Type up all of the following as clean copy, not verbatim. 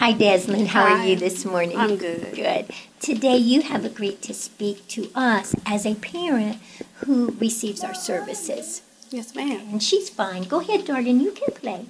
Hi, Desmond. How are you this morning? I'm good. Good. Today you have agreed to speak to us as a parent who receives our services. Yes, ma'am. And she's fine. Go ahead, Darlene. You can play.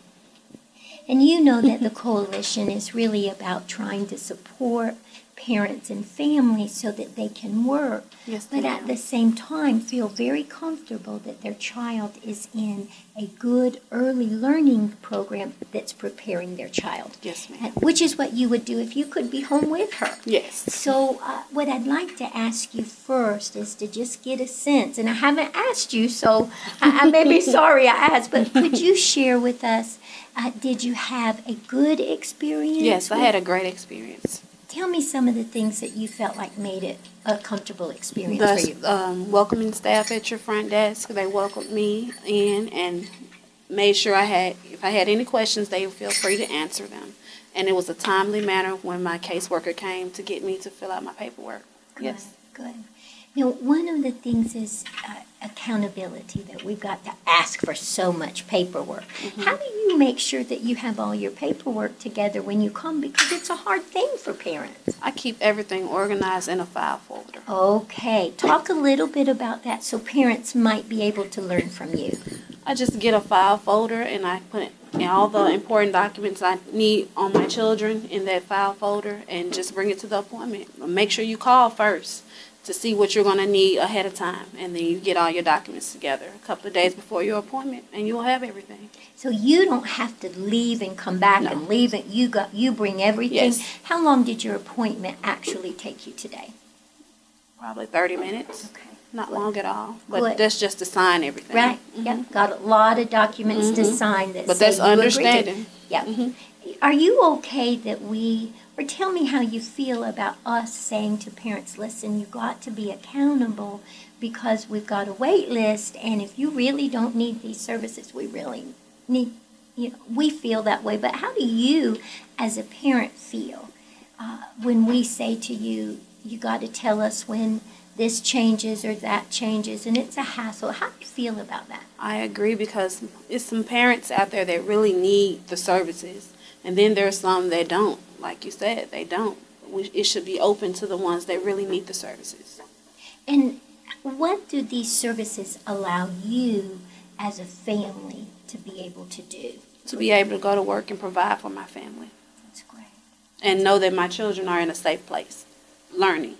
And you know that the coalition is really about trying to support parents and families so that they can work, but at the same time feel very comfortable that their child is in a good early learning program that's preparing their child. Yes, ma'am. Which is what you would do if you could be home with her. Yes. So what I'd like to ask you first is to just get a sense, and I haven't asked you, so I may be sorry I asked, but could you share with us, did you have a good experience? Yes, I had a great experience. Tell me some of the things that you felt like made it a comfortable experience for you. Welcoming staff at your front desk, they welcomed me in and made sure I had, if I had any questions, they would feel free to answer them. And it was a timely manner when my caseworker came to get me to fill out my paperwork. Good, yes. Good. You know, one of the things is accountability, that we've got to ask for so much paperwork. Mm-hmm. How do you make sure that you have all your paperwork together when you come? Because it's a hard thing for parents. I keep everything organized in a file folder. Okay. Talk a little bit about that so parents might be able to learn from you. I just get a file folder and I put all the important documents I need on my children in that file folder and just bring it to the appointment. Make sure you call first to see what you're going to need ahead of time, and then you get all your documents together a couple of days before your appointment, and you'll have everything. So you don't have to leave and come back and leave it. You bring everything. Yes. How long did your appointment actually take you today? Probably 30 minutes. Okay. Not long at all, but that's just to sign everything. Right. Mm-hmm. Yeah. Got a lot of documents to sign that. But that's understanding. Yeah. Mm-hmm. Are you okay that we, or tell me how you feel about us saying to parents, listen, you've got to be accountable because we've got a wait list, and if you really don't need these services, we really need, you know, we feel that way. But how do you as a parent feel when we say to you, you got to tell us when this changes or that changes, and it's a hassle? How do you feel about that? I agree, because it's some parents out there that really need the services. And then there's some that don't. Like you said, they don't. It should be open to the ones that really need the services. And what do these services allow you as a family to be able to do? To be able to go to work and provide for my family. That's great. And know that my children are in a safe place, learning.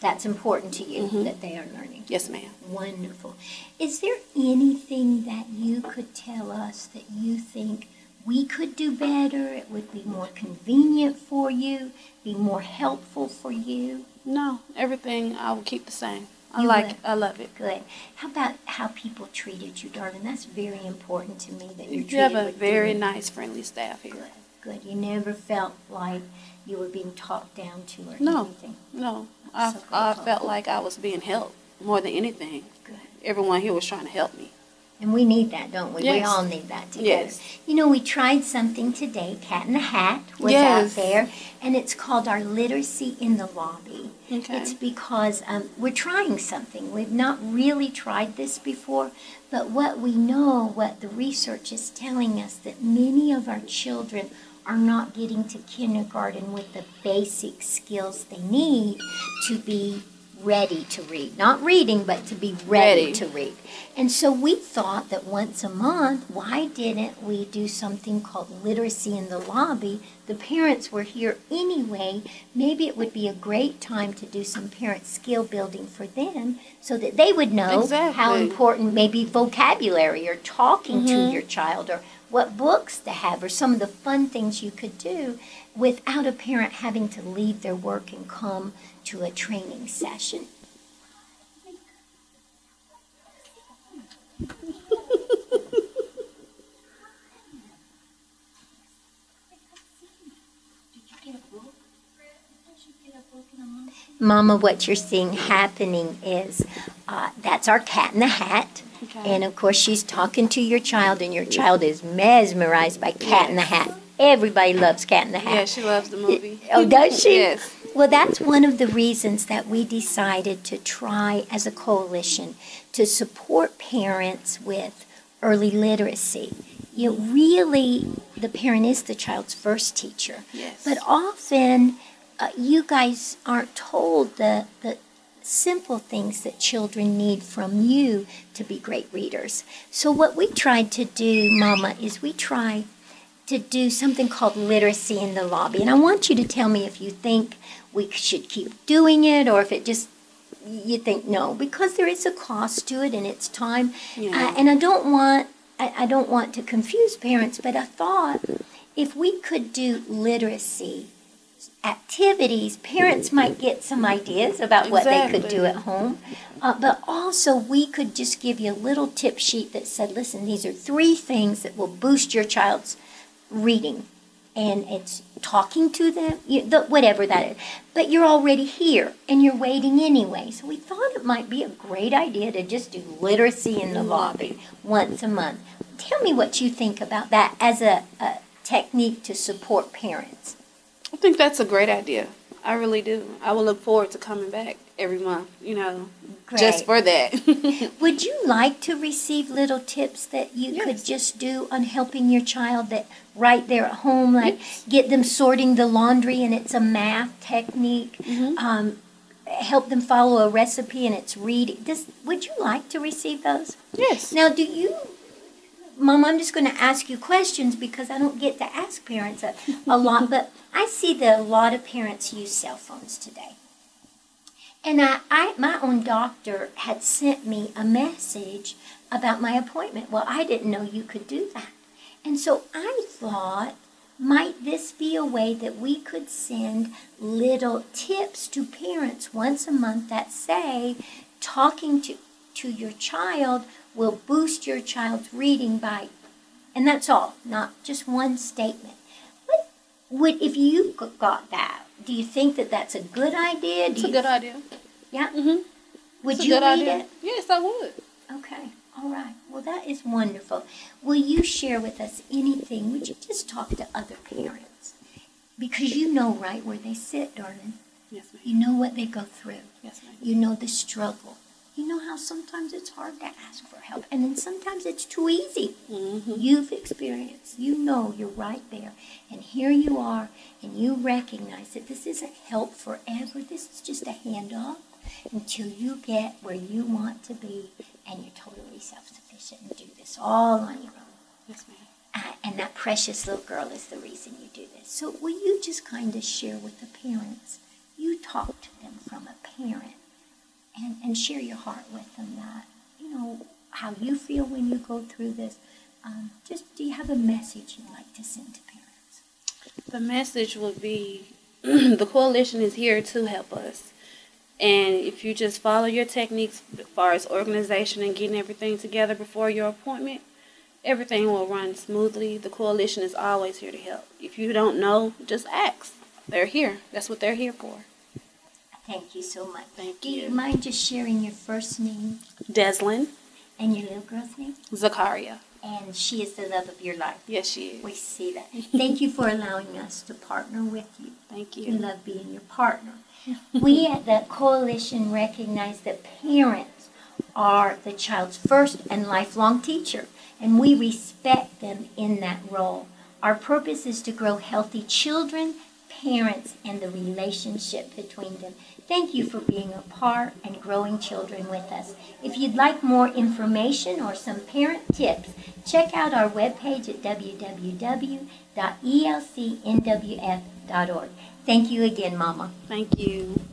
That's important to you, that they are learning. Yes, ma'am. Wonderful. Is there anything that you could tell us that you think we could do better, it would be more convenient for you, be more helpful for you? No, everything I will keep the same. I love it. Good. How about how people treated you, darling? That's very important to me, that you're treated. You have a very nice, friendly staff here. Good, good. You never felt like you were being talked down to or anything? No, I felt like I was being helped more than anything. Good. Everyone here was trying to help me. And we need that, don't we? Yes. We all need that together. Yes. You know, we tried something today. Cat in the Hat was out there, and it's called Our Literacy in the Lobby. Okay. It's because we're trying something. We've not really tried this before, but what we know, what the research is telling us, that many of our children are not getting to kindergarten with the basic skills they need to be ready to read. Not reading, but to be ready to read. And so we thought that once a month, why didn't we do something called Literacy in the Lobby? The parents were here anyway. Maybe it would be a great time to do some parent skill building for them so that they would know how important maybe vocabulary or talking to your child, or what books to have, or some of the fun things you could do without a parent having to leave their work and come to a training session. Mama, what you're seeing happening is that's our Cat in the Hat. Okay. And of course she's talking to your child, and your child is mesmerized by Cat in the Hat. Everybody loves Cat in the Hat. Yeah, she loves the movie. Oh, does she? Yes. Well, that's one of the reasons that we decided to try as a coalition to support parents with early literacy. You know, really, the parent is the child's first teacher. Yes. But often, you guys aren't told the simple things that children need from you to be great readers. So what we tried to do, Mama, is we try to do something called literacy in the lobby. And I want you to tell me if you think we should keep doing it or if it just, you think no, because there is a cost to it and it's time. Yeah. And I don't want to confuse parents, but I thought if we could do literacy activities, parents might get some ideas about what they could do at home. But also we could just give you a little tip sheet that said, listen, these are 3 things that will boost your child's reading. And it's talking to them, whatever that is. But you're already here, and you're waiting anyway. So we thought it might be a great idea to just do literacy in the lobby once a month. Tell me what you think about that as a technique to support parents. I think that's a great idea. I really do. I will look forward to coming back every month, you know, great. Just for that. Would you like to receive little tips that you yes. could just do on helping your child that right there at home, like yes. get them sorting the laundry and it's a math technique, mm-hmm. Help them follow a recipe and it's reading. Would you like to receive those? Yes. Now, do you... Mom, I'm just going to ask you questions because I don't get to ask parents a lot, but I see that a lot of parents use cell phones today. And my own doctor had sent me a message about my appointment. Well, I didn't know you could do that. And so I thought, might this be a way that we could send little tips to parents once a month that say, talking to your child will boost your child's reading by, and that's all, not just one statement. But if you got that, do you think that that's a good idea? It's a good idea. Yeah? Mm-hmm. Would you read it? Yes, I would. Okay. All right. Well, that is wonderful. Will you share with us anything? Would you just talk to other parents? Because you know right where they sit, darling. Yes, ma'am. You know what they go through. Yes, ma'am. You know the struggle. You know how sometimes it's hard to ask for help, and then sometimes it's too easy. Mm-hmm. You've experienced. You know you're right there, and here you are, and you recognize that this isn't help forever. This is just a handoff until you get where you want to be, and you're totally self-sufficient and do this all on your own. Yes, ma'am. And that precious little girl is the reason you do this. So will you just kind of share with the parents? You talk to them from a parent. And share your heart with them that, you know, how you feel when you go through this. Just do you have a message you'd like to send to parents? The message would be the coalition is here to help us. And if you just follow your techniques as far as organization and getting everything together before your appointment, everything will run smoothly. The coalition is always here to help. If you don't know, just ask. They're here. That's what they're here for. Thank you so much. Thank you. Do you mind just sharing your first name? Deslyn. And your little girl's name? Zakaria. And she is the love of your life. Yes, she is. We see that. Thank you for allowing us to partner with you. Thank you. We love being your partner. We at the Coalition recognize that parents are the child's first and lifelong teacher, and we respect them in that role. Our purpose is to grow healthy children, parents, and the relationship between them. Thank you for being a part and growing children with us. If you'd like more information or some parent tips, check out our webpage at www.elcnwf.org. Thank you again, Mama. Thank you.